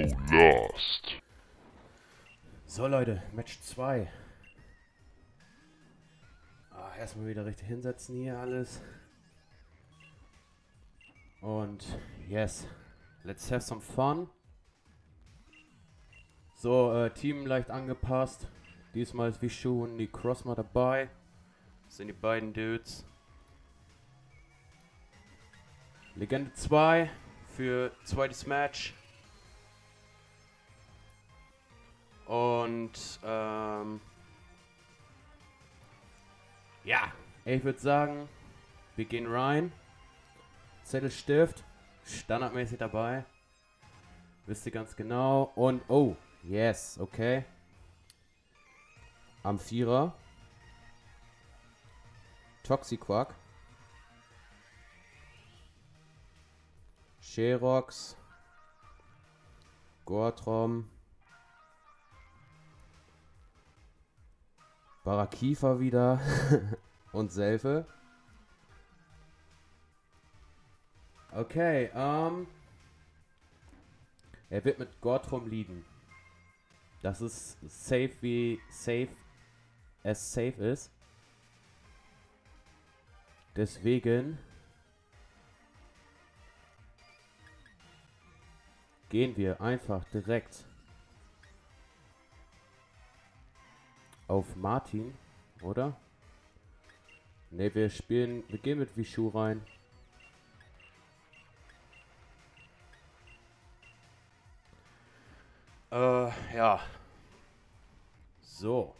Last. So Leute, Match 2. Erstmal wieder richtig hinsetzen hier alles. Und yes, let's have some fun. So, Team leicht angepasst. Diesmal ist Vishu und die Crossma dabei. Das sind die beiden Dudes. Legende 2 für zweites Match. Und ja, ich würde sagen, wir gehen rein. Zettelstift, standardmäßig dabei. Wisst ihr ganz genau. Und oh, yes, okay. Amphira. Toxiquak. Scherox. Gortrom. Barakifa wieder. Und Selve. Okay, er wird mit Gortrom leaden. Das ist safe, wie safe es safe ist. Deswegen gehen wir einfach direkt auf Martin, oder? Ne, wir gehen mit Vishu rein. Ja. So.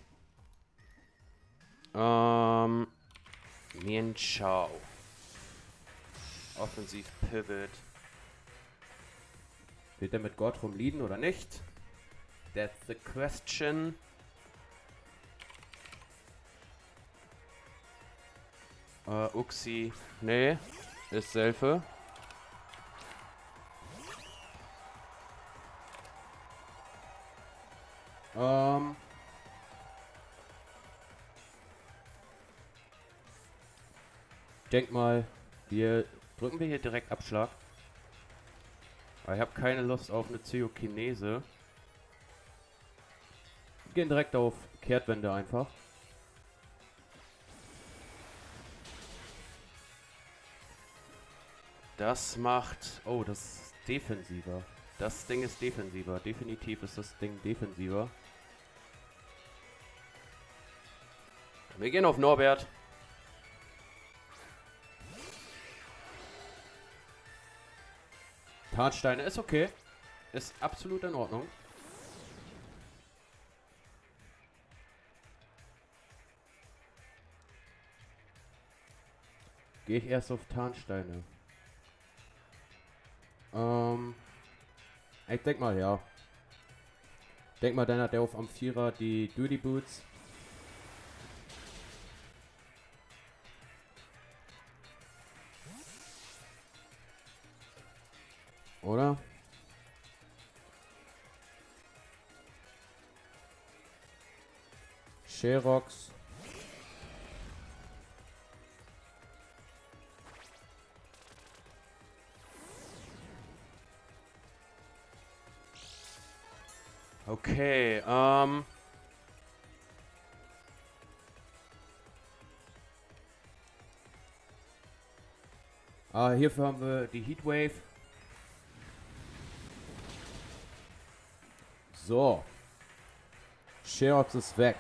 Mien-Chao. Offensiv Pivot. Wird er mit Gortrom leaden oder nicht? That's the question. Uxie. Nee. Ist Selve. Denk mal, drücken wir hier direkt Abschlag. Aber ich habe keine Lust auf eine Zyokinese. Wir gehen direkt auf Kehrtwende einfach. Das macht... Oh, das ist defensiver. Das Ding ist defensiver. Definitiv ist das Ding defensiver. Wir gehen auf Norbert. Tarnsteine ist okay. Ist absolut in Ordnung. Gehe ich erst auf Tarnsteine. Ich denk mal, ja. Denk mal, dann hat er auf Amphira die Duty Boots. Oder? Scherox. Okay, hierfür haben wir die Heatwave. So. Sherrods ist weg.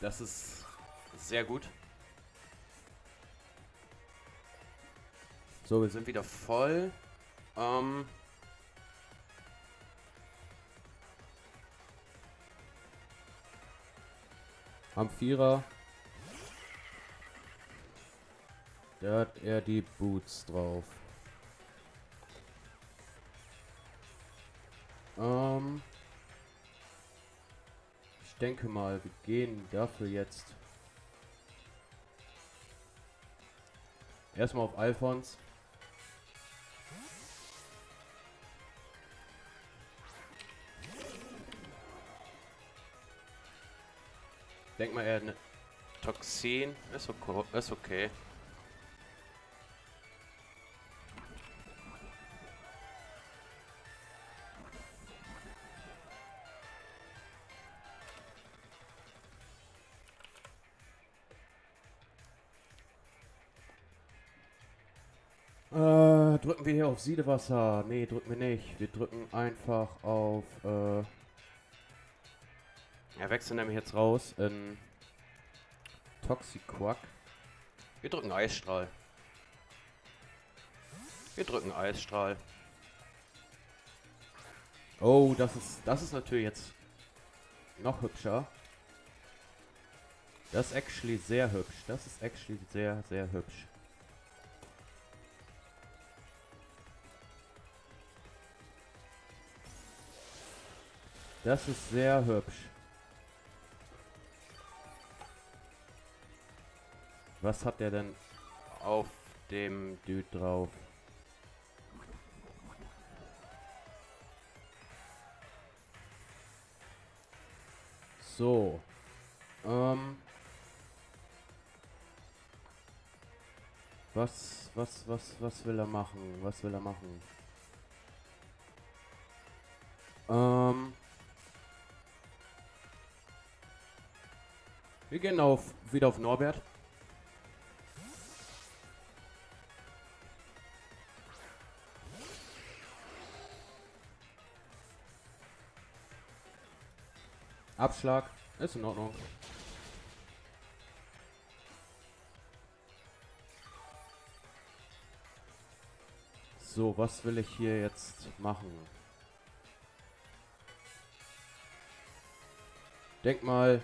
Das ist sehr gut. So, wir sind wieder voll. Amphira. Da hat er die Boots drauf. Ich denke mal, wir gehen dafür jetzt erstmal auf Alphons. Denk mal, er hat eine Toxin. Ist okay. Ist okay. Drücken wir hier auf Siedewasser? Ne, drücken wir nicht. Wir drücken einfach auf... Ja, wechseln nämlich jetzt raus in Toxiquak. Wir drücken Eisstrahl. Wir drücken Eisstrahl. Oh, das ist natürlich jetzt noch hübscher. Das ist actually sehr hübsch. Das ist actually sehr, sehr hübsch. Das ist sehr hübsch. Was hat der denn auf dem Dude drauf? So. Was will er machen? Was will er machen? Wir gehen wieder auf Norbert. Abschlag. Ist in Ordnung. So, was will ich hier jetzt machen? Denk mal,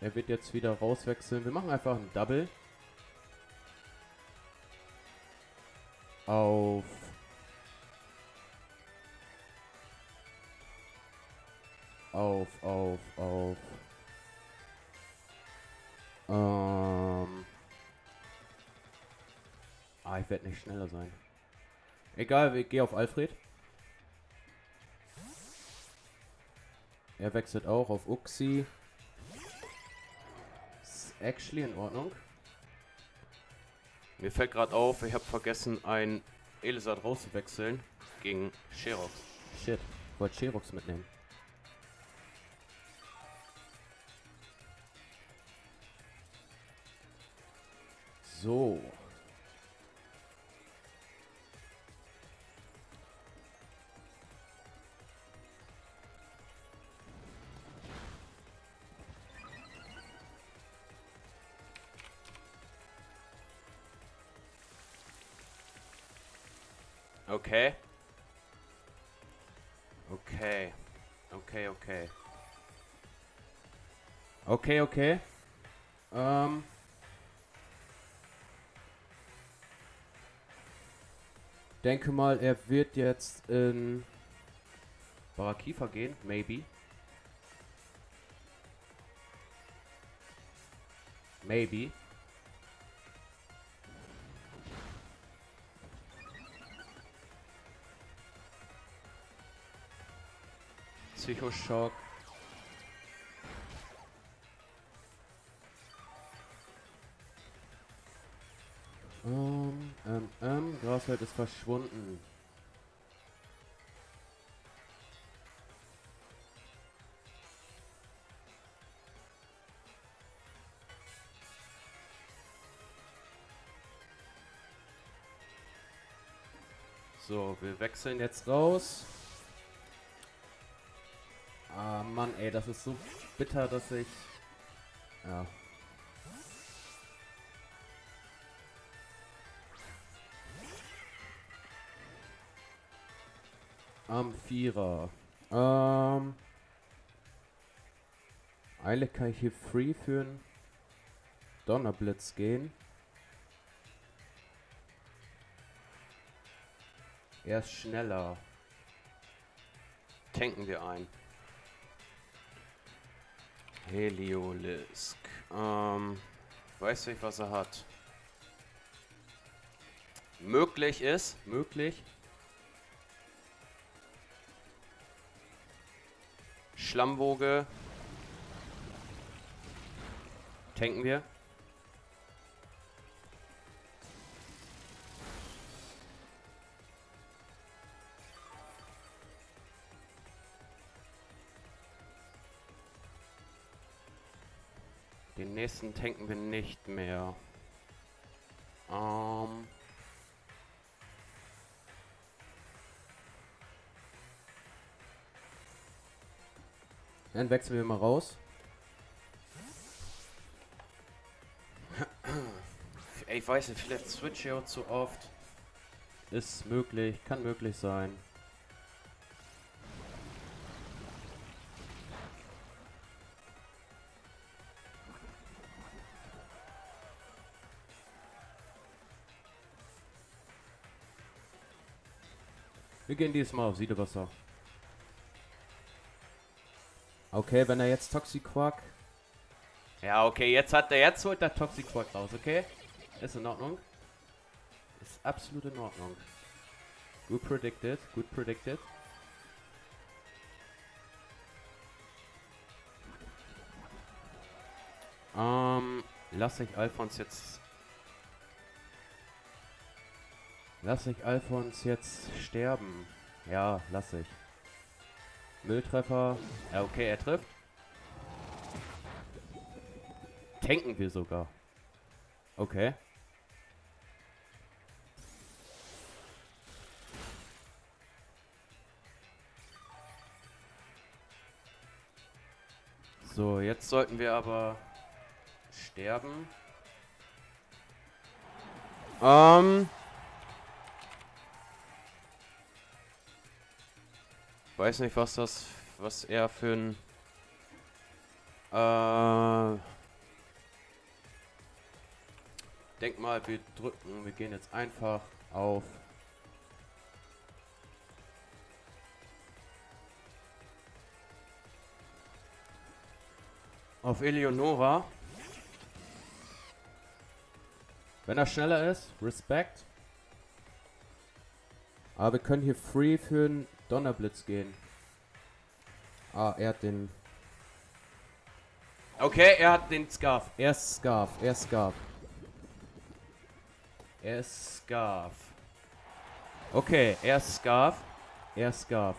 er wird jetzt wieder rauswechseln. Wir machen einfach ein Double. Auf... ich werde nicht schneller sein. Egal, ich gehe auf Alfred. Er wechselt auch auf Uxie. Ist actually in Ordnung. Mir fällt gerade auf, ich habe vergessen, einen Elisard rauszuwechseln gegen Scherox. Shit, ich wollte Scherox mitnehmen. So. Okay. Okay. Okay, okay. Okay, okay. Denke mal, er wird jetzt in Barakifa gehen, maybe. Maybe. Psychoshock. Grasfeld ist verschwunden. So, wir wechseln jetzt raus. Ah Mann, ey, das ist so bitter, dass ich... Ja. Amphira. Eile kann ich hier free für einen Donnerblitz gehen. Er ist schneller. Tanken wir ein. Heliolisk. Weiß nicht, was er hat. Möglich. Schlammboge. Tanken wir. Den nächsten tanken wir nicht mehr. Dann wechseln wir mal raus. Ich weiß nicht, vielleicht switch hier zu oft. Ist möglich, kann möglich sein. Wir gehen diesmal auf Siedewasser. Okay, wenn er jetzt Toxiquak. Ja, okay, jetzt holt er Toxiquak raus, okay? Ist in Ordnung. Ist absolut in Ordnung. Gut predicted, gut predicted. Lass ich Alphons jetzt sterben. Ja, lass ich. Mülltreffer. Ja, okay, er trifft. Tanken wir sogar. Okay. So, jetzt sollten wir aber sterben. Weiß nicht, was das, was er für ein denk mal, wir drücken, wir gehen jetzt einfach auf Eleonora. Wenn er schneller ist, Respekt. Aber wir können hier free für einen Donnerblitz gehen. Ah, er hat den... Okay, er hat den Scarf. Er ist Scarf, er ist Scarf. Er ist Scarf. Okay, er ist Scarf. Er ist Scarf.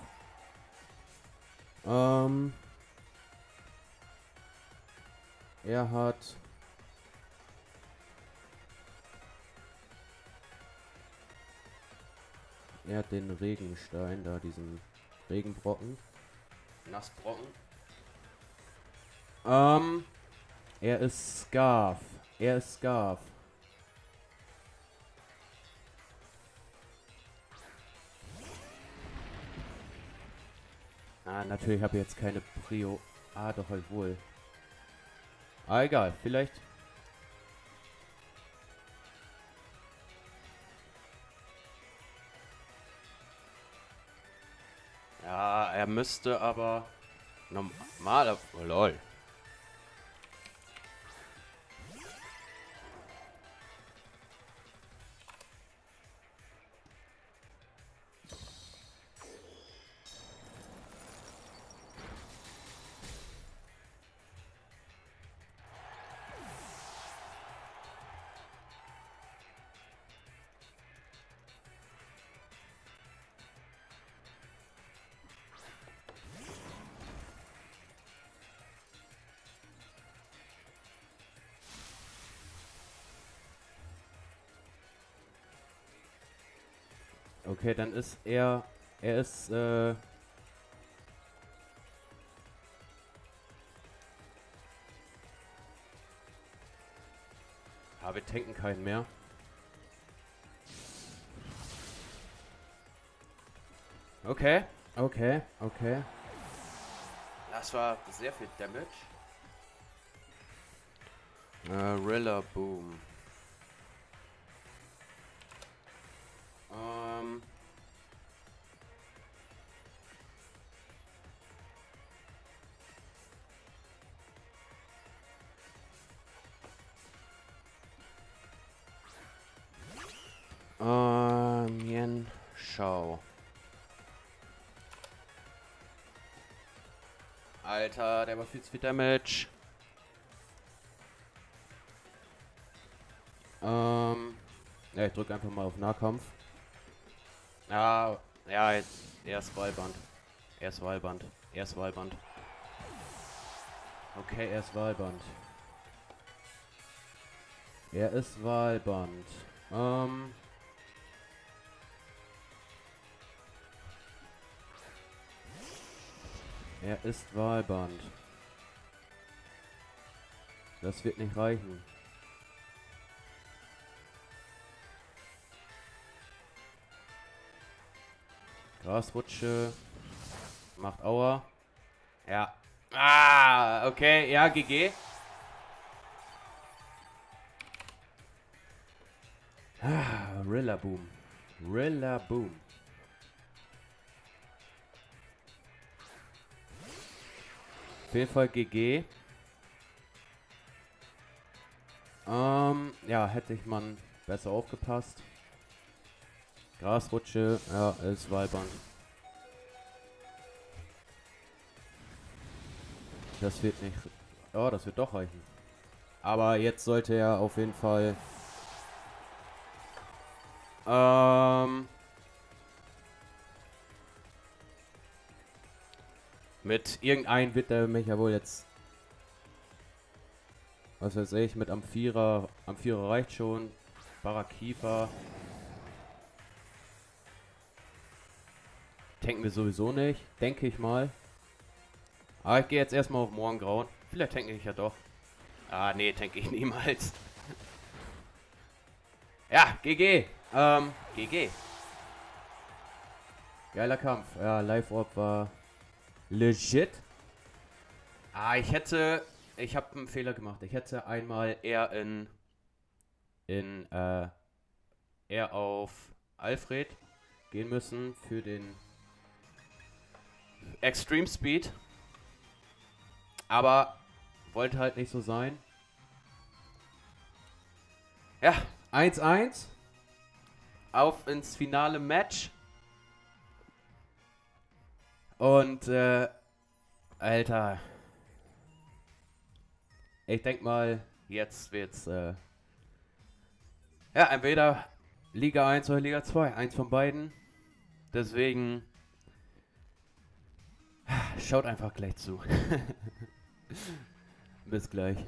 Er hat... Er hat den Regenstein, da diesen Regenbrocken. Nassbrocken. Er ist Scarf. Er ist Scarf. Ah, natürlich habe ich jetzt keine Prio. Ah, doch halt wohl. Ah, egal, vielleicht. Ja, er müsste aber normal. Oh, lol. Okay, dann ist er... Er ist... Ja, wir tanken keinen mehr. Okay, okay, okay. Das war sehr viel Damage. Rillaboom. Mien-Chao. Alter, der war viel zu viel Damage. Ja, ich drücke einfach mal auf Nahkampf. Ja, ja, jetzt, erst Wahlband. Erst Wahlband. Erst Wahlband. Okay, erst Wahlband. Er ist Wahlband. Er ist Wahlband. Das wird nicht reichen. Grasrutsche macht Aua. Ja. Ah, okay. Ja, GG. Ah, Rillaboom. Rillaboom. Auf jeden Fall GG. Ja, hätte ich man besser aufgepasst. Grasrutsche, ja, ist Wahlband. Das wird nicht... Ja, das wird doch reichen. Aber jetzt sollte er auf jeden Fall... Mit irgendeinem wird er mich ja wohl jetzt... Was weiß ich, mit Amphira. Amphira reicht schon. Barakifa. Tanken wir sowieso nicht. Denke ich mal. Aber ich gehe jetzt erstmal auf Morgengrauen. Vielleicht tanke ich ja doch. Ah, nee, tanke ich niemals. Ja, GG. GG. Geiler Kampf. Ja, Live-Orb war legit. Ah, ich hätte... Ich habe einen Fehler gemacht. Ich hätte einmal eher eher auf Alfred gehen müssen für den Extreme Speed. Aber wollte halt nicht so sein. Ja, 1-1. Auf ins finale Match. Und, Alter... Ich denke mal, jetzt wird's ja, entweder Liga 1 oder Liga 2. Eins von beiden. Deswegen schaut einfach gleich zu. Bis gleich.